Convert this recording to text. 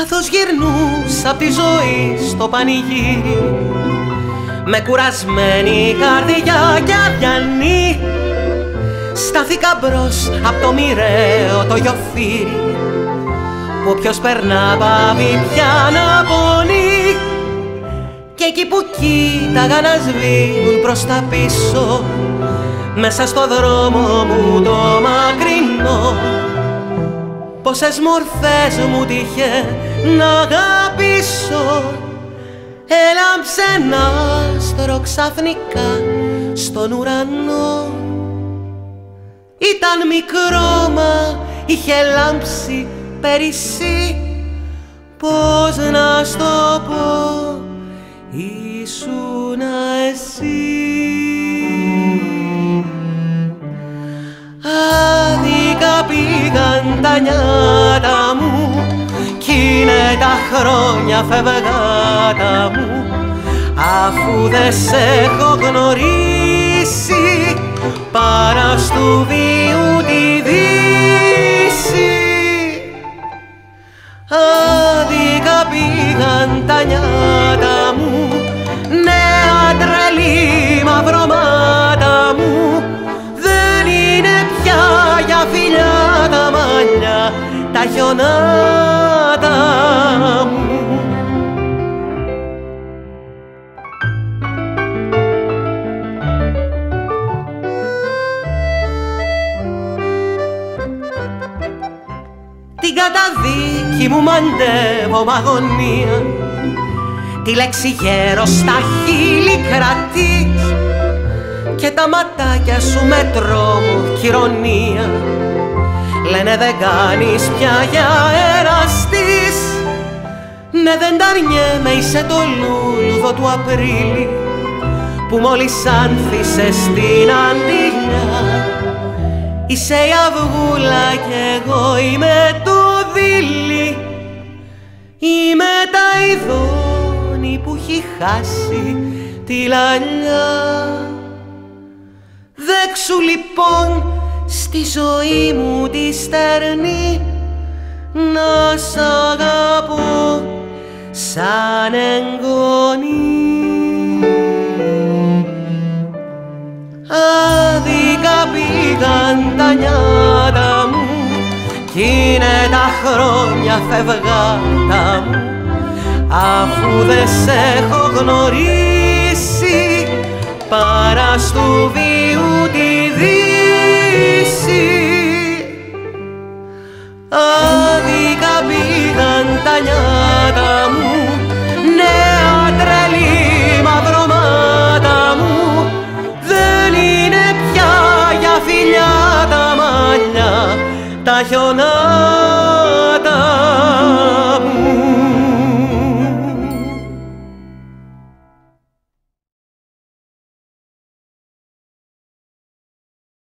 καθώς γυρνούσα τη ζωή στο πανηγύρι με κουρασμένη καρδιά και αδιανή στάθηκα μπρος απ' το μοιραίο το γιοφύρι που όποιος περνά πάβει πια να πονεί κι εκεί που κοίταγα να σβήνουν προς τα πίσω μέσα στο δρόμο μου το μακρινό πόσες μορφές μου τύχε να αγαπήσω. Έλαμψε ένα άστρο ξαφνικά στον ουρανό. Ήταν μικρό μα είχε λάμψει πέρυσι. Πώς να σ' το πω, ήσουνα εσύ. Άδικα πήγαν τα νιάτα μου κι είναι τα χρόνια φευγάτα μου αφού δε σ' έχω γνωρίσει παρά στου βίου τη δύση. Άδικα πήγαν τα νιάτα μου, νέα τρελή μαυρομάτα μου. Δεν είναι πια για φιλιά τα μαλλιά τα χιονάτα μου. Την καταδίκη μου μαντεύω μ' αγωνία, τη λέξη γέρο στα χείλη κρατεί και τα ματάκια σου με τρόμο κι ηρωνία λένε δεν κάνεις πια για εραστής. Ναι δεν ταρνιέμαι, είσαι το λούλουδο του Απρίλη που μόλις άνθησε στην αντιλιά. Είσαι η αυγούλα κι εγώ είμαι το δείλι. Είμαι τα ειδώνη που έχει χάσει τη λαλιά. Δέξου λοιπόν στη ζωή μου τη στερνή να σ' αγαπώ σαν εγγονή. Άδικα πήγαν τα νιάτα μου κι είναι τα χρόνια φευγάτα μου αφού δε σ' έχω γνωρίσει παρά στου βίου τη δύση. Άδικα πήγαν τα νιάτα μου, νέα τρελή μαυρομάτα μου. Δεν είναι πια για φιλιά τα μαλλιά τα χιονά.